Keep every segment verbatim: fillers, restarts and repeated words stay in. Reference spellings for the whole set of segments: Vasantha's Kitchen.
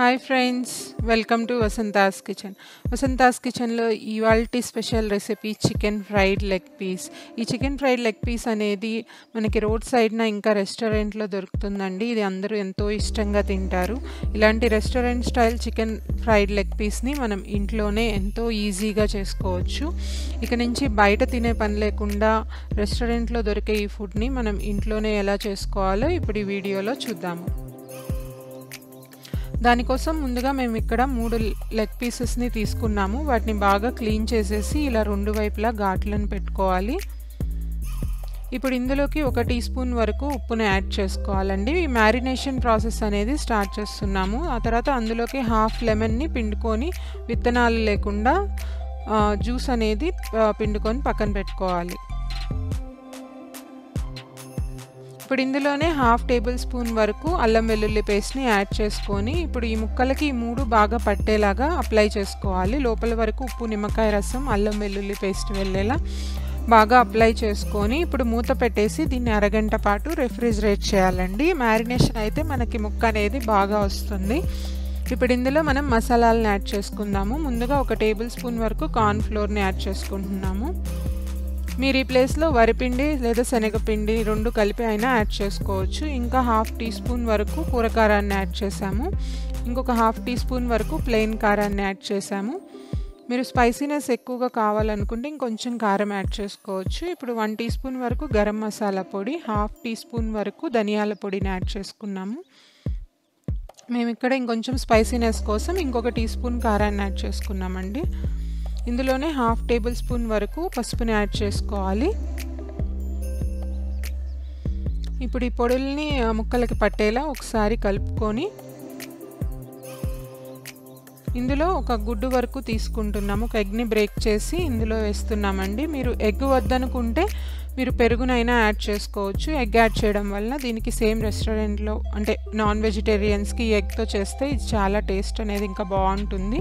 Hi friends, welcome to Vasantha's Kitchen. Vasantha's Kitchen lo ivalti special recipe chicken fried leg piece. Ee chicken fried leg piece anedi manaki road side na inka restaurant lo dorukutundandi. Idi andaru ento ishtanga tintaru. Ilanti restaurant style chicken fried leg piece ni manam intlone ento easy ga chesukochu. Ikka nunchi bayata tine pani lekunda restaurant lo dorike ee food ni manam intlone ela chesukovalo ippudu video lo chuddam. దాని కోసం ముందుగా మేము ఇక్కడ మూడు leg pieces ని తీసుకున్నాము. వాటిని బాగా క్లీన్ చేసేసి ఇలా రెండు వైపులా ఘాట్లను పెట్టుకోవాలి. ఇప్పుడు ఇందులోకి ఒక టీ స్పూన్ వరకు ఉప్పును యాడ్ చేసుకోవాలండి. ఈ మ్యారినేషన్ ప్రాసెస్ అనేది స్టార్ట్ చేస్తున్నాము. ఆ తర్వాత అందులోకి హాఫ్ లెమన్ ని పిండుకొని విత్తనాలు లేకుండా జ్యూస్ అనేది పిండుకొని పక్కన పెట్టుకోవాలి. ఇప్పుడు ఇందులోనే హాఫ్ టేబుల్ స్పూన్ వరకు అల్లం వెల్లుల్లి పేస్ట్ని యాడ్ చేసుకొని ఇప్పుడు ఈ ముక్కలకి ఈ మూడు బాగా పట్టేలాగా అప్లై చేసుకోవాలి. లోపల వరకు ఉప్పు, నిమ్మకాయ రసం, అల్లం వెల్లుల్లి పేస్ట్ వెళ్ళేలా బాగా అప్లై చేసుకొని ఇప్పుడు మూత పెట్టేసి దీన్ని అరగంట పాటు రెఫ్రిజిరేట్ చేయాలండి. మ్యారినేషన్ అయితే మనకి ముక్క అనేది బాగా వస్తుంది. ఇప్పుడు ఇందులో మనం మసాలాలను యాడ్ చేసుకుందాము. ముందుగా ఒక టేబుల్ స్పూన్ వరకు కార్న్ ఫ్లోర్ని యాడ్ చేసుకుంటున్నాము. మీరు ఈ ప్లేస్లో వరిపిండి లేదా శనగపిండి రెండు కలిపి అయినా యాడ్ చేసుకోవచ్చు. ఇంకా హాఫ్ టీ స్పూన్ వరకు కూరకారాన్ని యాడ్ చేసాము. ఇంకొక హాఫ్ టీ స్పూన్ వరకు ప్లెయిన్ కారాన్ని యాడ్ చేసాము. మీరు స్పైసీనెస్ ఎక్కువగా కావాలనుకుంటే ఇంకొంచెం కారం యాడ్ చేసుకోవచ్చు. ఇప్పుడు వన్ టీ స్పూన్ వరకు గరం మసాలా పొడి, హాఫ్ టీ స్పూన్ వరకు ధనియాల పొడిని యాడ్ చేసుకున్నాము. మేము ఇక్కడ ఇంకొంచెం స్పైసీనెస్ కోసం ఇంకొక టీ స్పూన్ కారాన్ని యాడ్ చేసుకున్నామండి. ఇందులోనే హాఫ్ టేబుల్ స్పూన్ వరకు పసుపుని యాడ్ చేసుకోవాలి. ఇప్పుడు ఈ పొడుల్ని ముక్కలకి పట్టేలా ఒకసారి కలుపుకొని ఇందులో ఒక గుడ్డు వరకు తీసుకుంటున్నాము. ఒక ఎగ్ని బ్రేక్ చేసి ఇందులో వేస్తున్నామండి. మీరు ఎగ్ వద్దనుకుంటే మీరు పెరుగునైనా యాడ్ చేసుకోవచ్చు. ఎగ్ యాడ్ చేయడం వలన దీనికి సేమ్ రెస్టారెంట్లో అంటే నాన్ వెజిటేరియన్స్కి ఎగ్తో చేస్తే ఇది చాలా టేస్ట్ అనేది ఇంకా బాగుంటుంది.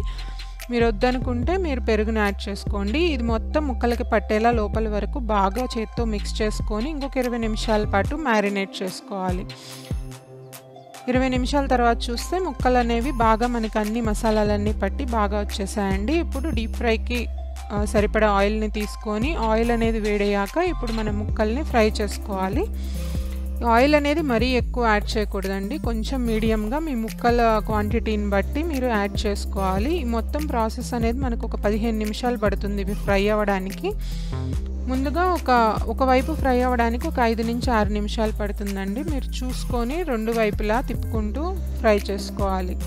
మీరు వద్దనుకుంటే మీరు పెరుగును యాడ్ చేసుకోండి. ఇది మొత్తం ముక్కలకి పట్టేలా లోపల వరకు బాగా చేత్తో మిక్స్ చేసుకొని ఇంకొక ఇరవై నిమిషాల పాటు మ్యారినేట్ చేసుకోవాలి. ఇరవై నిమిషాల తర్వాత చూస్తే ముక్కలు అనేవి బాగా మనకు అన్ని మసాలాలన్నీ పట్టి బాగా వచ్చేసాయండి. ఇప్పుడు డీప్ ఫ్రైకి సరిపడా ఆయిల్ని తీసుకొని ఆయిల్ అనేది వేడయ్యాక ఇప్పుడు మనం ముక్కల్ని ఫ్రై చేసుకోవాలి. ఆయిల్ అనేది మరీ ఎక్కువ యాడ్ చేయకూడదండి. కొంచెం మీడియంగా మీ ముక్కల క్వాంటిటీని బట్టి మీరు యాడ్ చేసుకోవాలి. ఈ మొత్తం ప్రాసెస్ అనేది మనకు ఒక పదిహేను నిమిషాలు పడుతుంది ఇవి ఫ్రై అవ్వడానికి. ముందుగా ఒక ఒకవైపు ఫ్రై అవ్వడానికి ఒక ఐదు నుంచి ఆరు నిమిషాలు పడుతుందండి. మీరు చూసుకొని రెండు వైపులా తిప్పుకుంటూ ఫ్రై చేసుకోవాలి.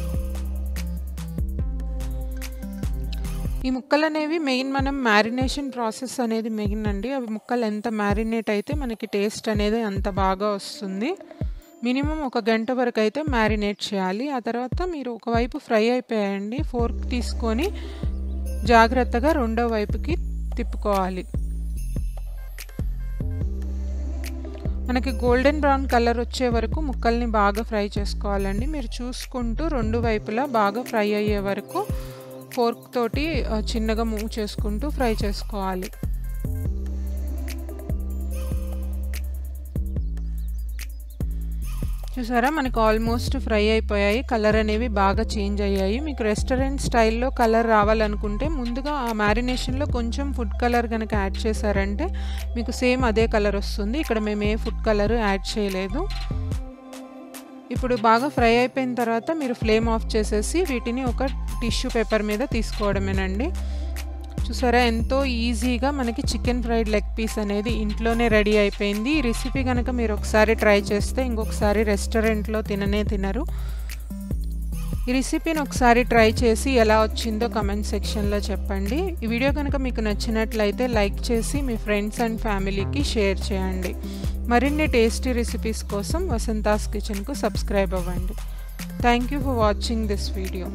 ఈ ముక్కలు అనేవి మెయిన్ మనం మ్యారినేషన్ ప్రాసెస్ అనేది మెయిన్ అండి. అవి ముక్కలు ఎంత మ్యారినేట్ అయితే మనకి టేస్ట్ అనేది అంత బాగా వస్తుంది. మినిమం ఒక గంట వరకు అయితే మ్యారినేట్ చేయాలి. ఆ తర్వాత మీరు ఒకవైపు ఫ్రై అయిపోయాయండి, ఫోర్క్ తీసుకొని జాగ్రత్తగా రెండో వైపుకి తిప్పుకోవాలి. మనకి గోల్డెన్ బ్రౌన్ కలర్ వచ్చే వరకు ముక్కల్ని బాగా ఫ్రై చేసుకోవాలండి. మీరు చూసుకుంటూ రెండు వైపులా బాగా ఫ్రై అయ్యే వరకు ఫోర్క్ తోటి చిన్నగా మూవ్ చేసుకుంటూ ఫ్రై చేసుకోవాలి. చూసారా, మనకు ఆల్మోస్ట్ ఫ్రై అయిపోయాయి. కలర్ అనేవి బాగా చేంజ్ అయ్యాయి. మీకు రెస్టారెంట్ స్టైల్లో కలర్ రావాలనుకుంటే ముందుగా ఆ మ్యారినేషన్లో కొంచెం ఫుడ్ కలర్ కనుక యాడ్ చేశారంటే మీకు సేమ్ అదే కలర్ వస్తుంది. ఇక్కడ మేము ఏ ఫుడ్ కలర్ యాడ్ చేయలేదు. ఇప్పుడు బాగా ఫ్రై అయిపోయిన తర్వాత మీరు ఫ్లేమ్ ఆఫ్ చేసేసి వీటిని ఒక టిష్యూ పేపర్ మీద తీసుకోవడమేనండి. చూసారా, ఎంతో ఈజీగా మనకి చికెన్ ఫ్రైడ్ లెగ్ పీస్ అనేది ఇంట్లోనే రెడీ అయిపోయింది. ఈ రెసిపీ కనుక మీరు ఒకసారి ట్రై చేస్తే ఇంకొకసారి రెస్టారెంట్లో తిననే తినరు. ఈ రెసిపీని ఒకసారి ట్రై చేసి ఎలా వచ్చిందో కమెంట్ సెక్షన్లో చెప్పండి. ఈ వీడియో కనుక మీకు నచ్చినట్లయితే లైక్ చేసి మీ ఫ్రెండ్స్ అండ్ ఫ్యామిలీకి షేర్ చేయండి. మరిన్ని టేస్టీ రెసిపీస్ కోసం వసంతాస్ కిచెన్కు సబ్స్క్రైబ్ అవ్వండి. Thank you for watching this video.